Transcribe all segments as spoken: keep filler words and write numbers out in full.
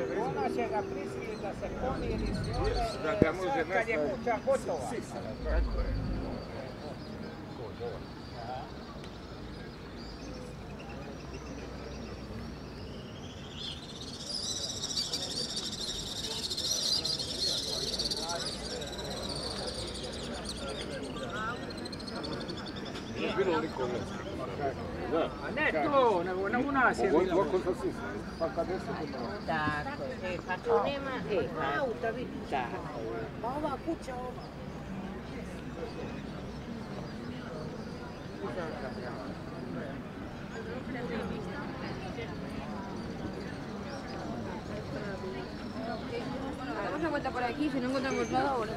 Ona će ga prisiliti da se pomiri kad je kuća gotova. Tako je. A ne to, nego u nas je bilo. Pa kada se bilo? Tako, pa tu nema auta, vidiš. Pa ova kuća, ova. Vamos a vuelta por aquí, si no encontramos nada ahora.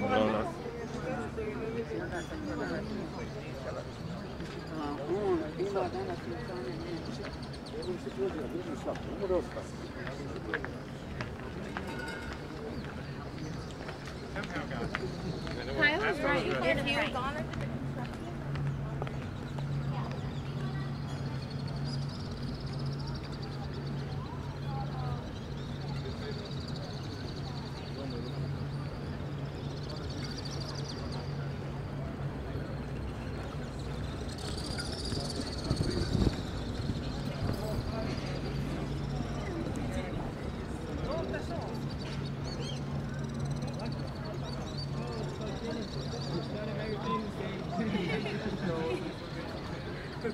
Kyle was right. You can't hear Donna.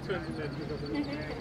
Thank you.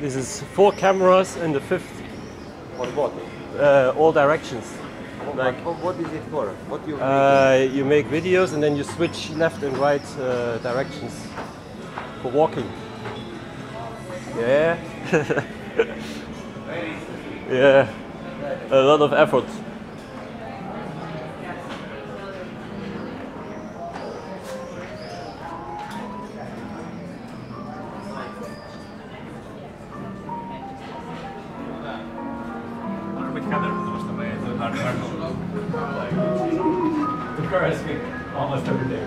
This is four cameras and the fifth. On what? Uh, all directions. Oh, like, what is it for? What you? Uh, you make videos and then you switch left and right uh, directions for walking. Yeah. Yeah. A lot of effort. Almost every day.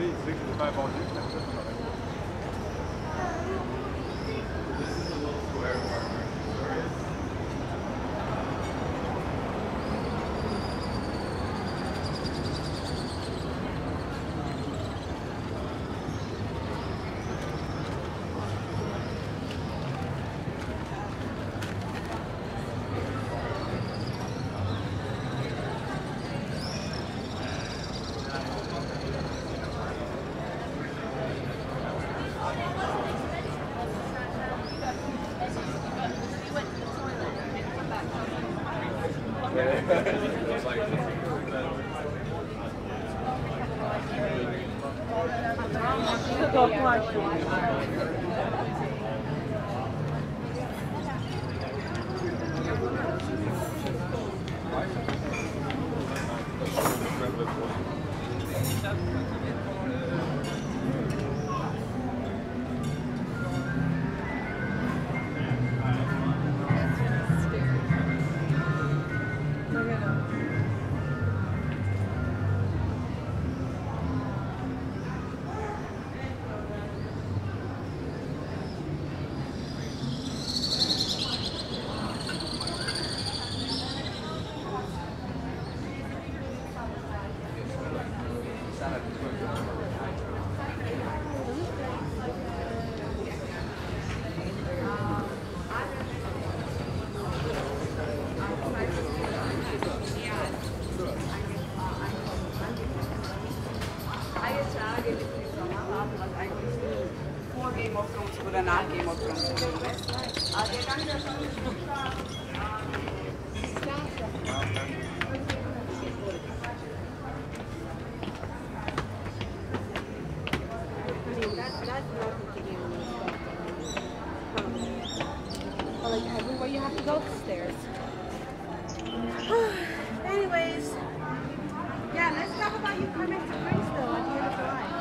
Thank you. drüber nachgeben, ob es ganz gut ist. Well, like everywhere you have to go upstairs. Anyways, yeah, let's talk about you coming to Princeton at the end of July.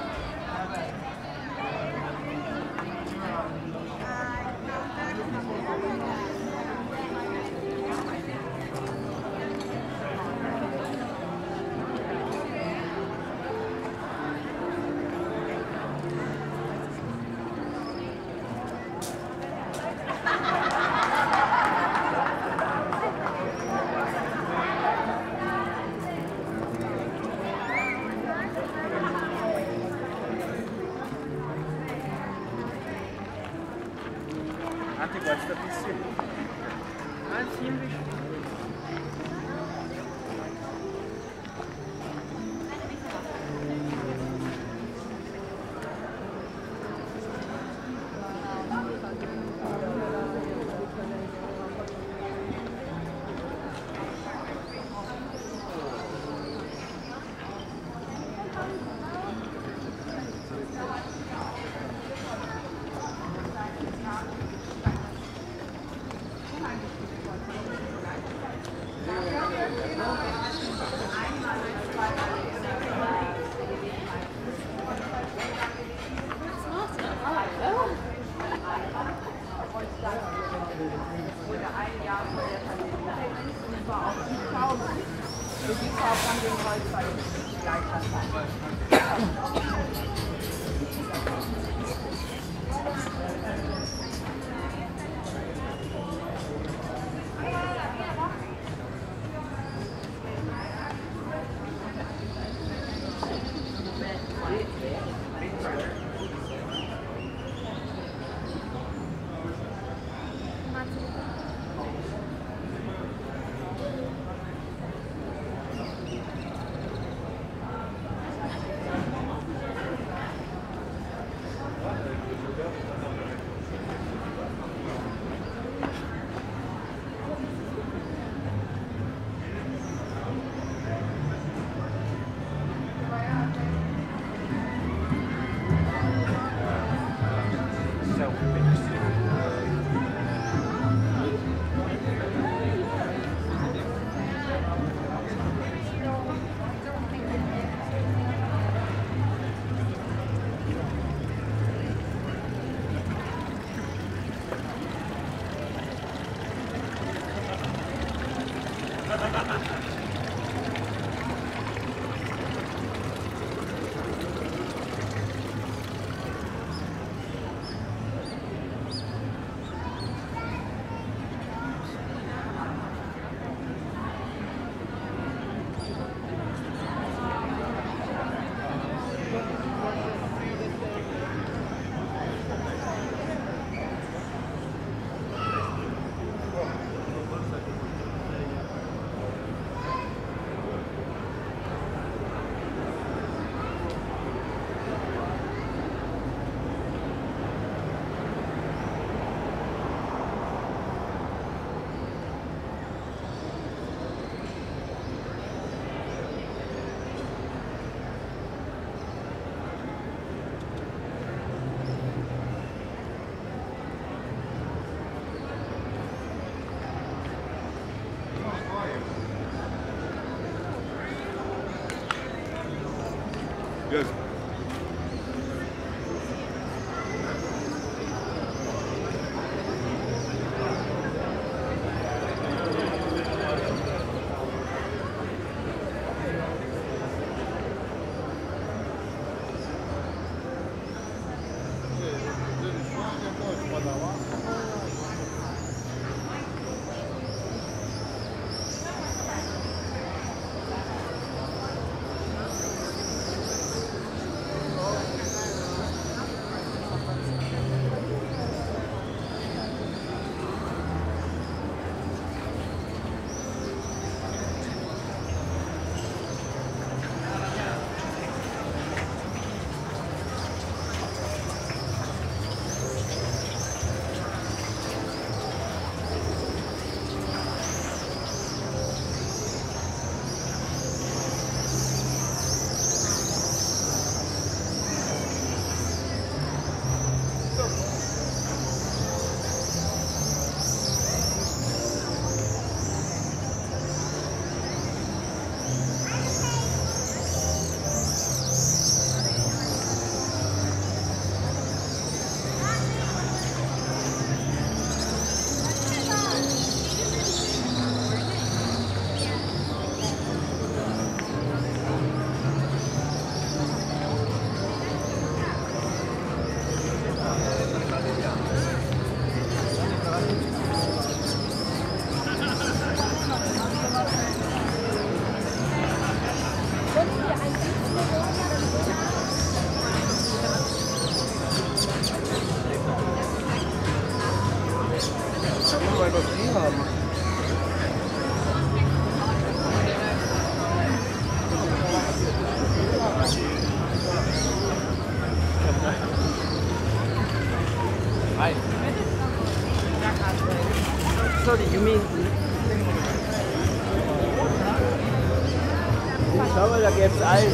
Schau mal, da gäbe es Eis.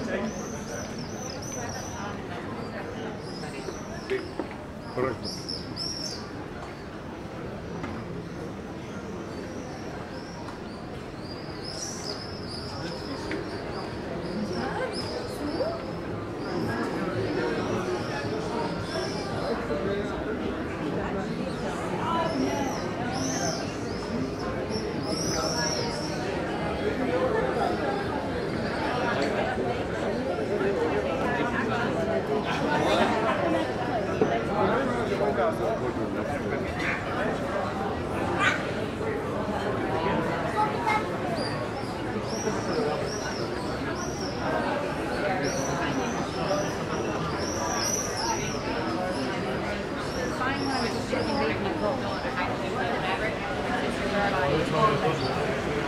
Thank you.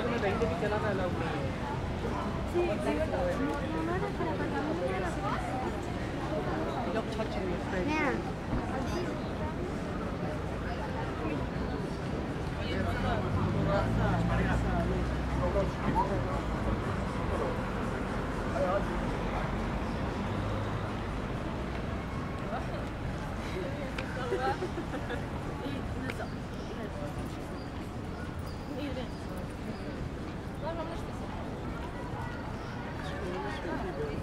You're touching your friend. Yeah. Thank you.